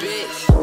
bitch.